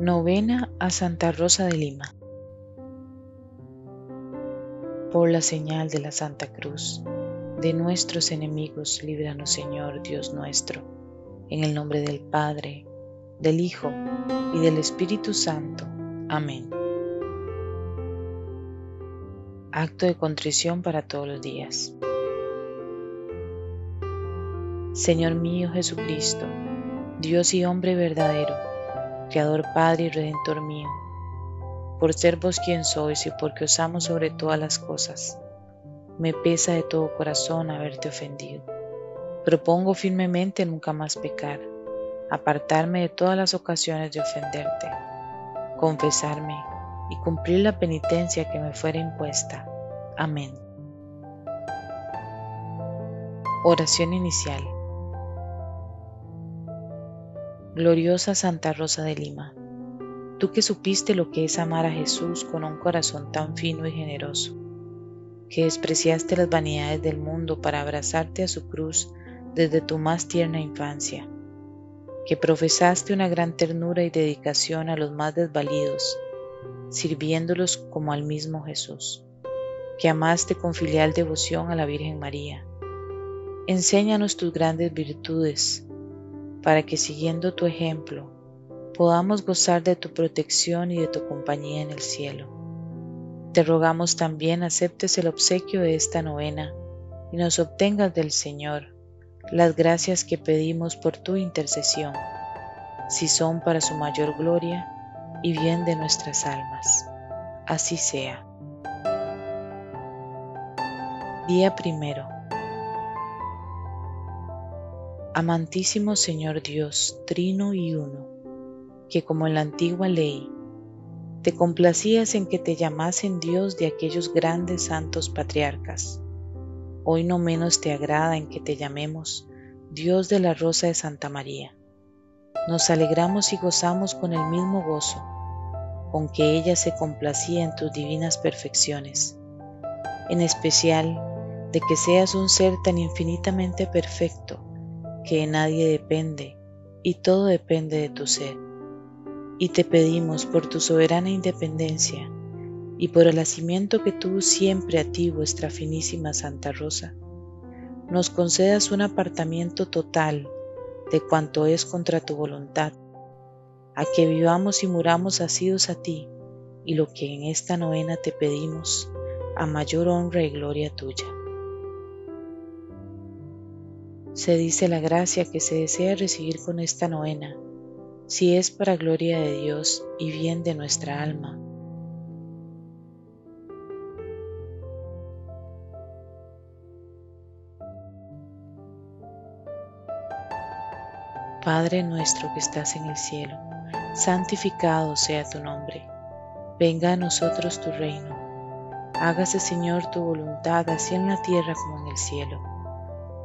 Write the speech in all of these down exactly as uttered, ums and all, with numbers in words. Novena a Santa Rosa de Lima. Por la señal de la Santa Cruz, de nuestros enemigos líbranos, Señor Dios nuestro, en el nombre del Padre, del Hijo y del Espíritu Santo. Amén. Acto de contrición para todos los días. Señor mío Jesucristo, Dios y hombre verdadero, Creador, Padre y Redentor mío, por ser vos quien sois y porque os amo sobre todas las cosas, me pesa de todo corazón haberte ofendido. Propongo firmemente nunca más pecar, apartarme de todas las ocasiones de ofenderte, confesarme y cumplir la penitencia que me fuera impuesta. Amén. Oración inicial. Gloriosa Santa Rosa de Lima, tú que supiste lo que es amar a Jesús con un corazón tan fino y generoso, que despreciaste las vanidades del mundo para abrazarte a su cruz desde tu más tierna infancia, que profesaste una gran ternura y dedicación a los más desvalidos, sirviéndolos como al mismo Jesús, que amaste con filial devoción a la Virgen María. Enséñanos tus grandes virtudes, para que siguiendo tu ejemplo, podamos gozar de tu protección y de tu compañía en el cielo. Te rogamos también aceptes el obsequio de esta novena y nos obtengas del Señor las gracias que pedimos por tu intercesión, si son para su mayor gloria y bien de nuestras almas. Así sea. Día primero. Amantísimo Señor Dios, trino y uno, que como en la antigua ley, te complacías en que te llamasen Dios de aquellos grandes santos patriarcas. Hoy no menos te agrada en que te llamemos Dios de la Rosa de Santa María. Nos alegramos y gozamos con el mismo gozo con que ella se complacía en tus divinas perfecciones, en especial de que seas un ser tan infinitamente perfecto que de nadie depende y todo depende de tu ser. Y te pedimos por tu soberana independencia y por el hacimiento que tú siempre a ti, vuestra finísima Santa Rosa, nos concedas un apartamiento total de cuanto es contra tu voluntad, a que vivamos y muramos asidos a ti, y lo que en esta novena te pedimos, a mayor honra y gloria tuya. Se dice la gracia que se desea recibir con esta novena, si es para gloria de Dios y bien de nuestra alma. Padre nuestro que estás en el cielo, santificado sea tu nombre. Venga a nosotros tu reino. Hágase, Señor, tu voluntad, así en la tierra como en el cielo.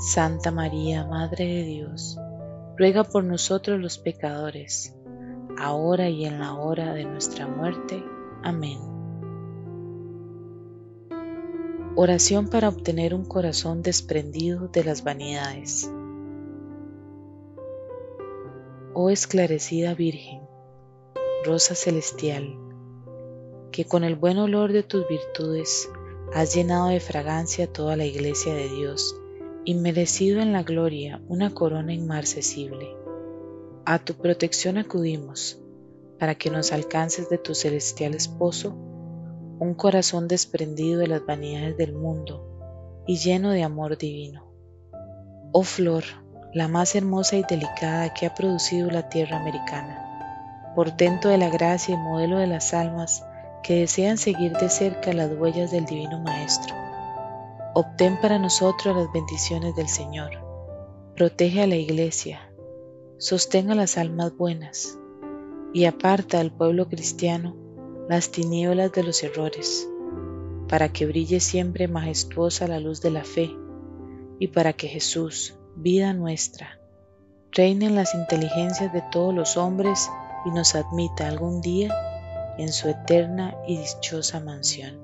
Santa María, Madre de Dios, ruega por nosotros los pecadores, ahora y en la hora de nuestra muerte. Amén. Oración para obtener un corazón desprendido de las vanidades. Oh esclarecida Virgen, Rosa celestial, que con el buen olor de tus virtudes has llenado de fragancia toda la iglesia de Dios y merecido en la gloria una corona inmarcesible. A tu protección acudimos, para que nos alcances de tu celestial esposo un corazón desprendido de las vanidades del mundo y lleno de amor divino. Oh flor, la más hermosa y delicada que ha producido la tierra americana, portento de la gracia y modelo de las almas que desean seguir de cerca las huellas del Divino Maestro. Obtén para nosotros las bendiciones del Señor. Protege a la Iglesia, sostén a las almas buenas y aparta al pueblo cristiano las tinieblas de los errores, para que brille siempre majestuosa la luz de la fe, y para que Jesús, vida nuestra, reine en las inteligencias de todos los hombres y nos admita algún día en su eterna y dichosa mansión.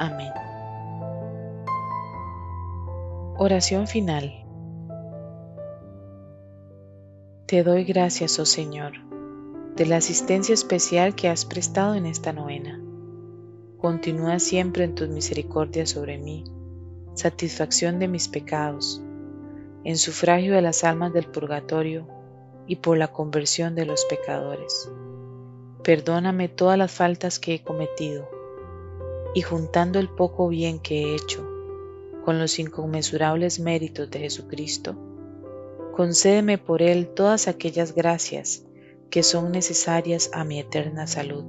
Amén. Oración final. Te doy gracias, oh Señor, de la asistencia especial que has prestado en esta novena. Continúa siempre en tus misericordias sobre mí, satisfacción de mis pecados, en sufragio de las almas del purgatorio y por la conversión de los pecadores. Perdóname todas las faltas que he cometido, y juntando el poco bien que he hecho con los inconmensurables méritos de Jesucristo, concédeme por él todas aquellas gracias que son necesarias a mi eterna salud,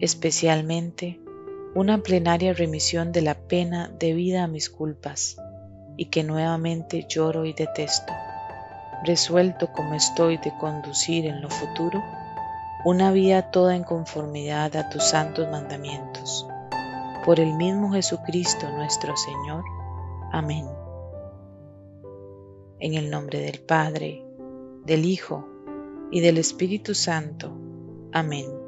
especialmente una plenaria remisión de la pena debida a mis culpas, y que nuevamente lloro y detesto, resuelto como estoy de conducir en lo futuro una vida toda en conformidad a tus santos mandamientos. Por el mismo Jesucristo nuestro Señor. Amén. En el nombre del Padre, del Hijo y del Espíritu Santo. Amén.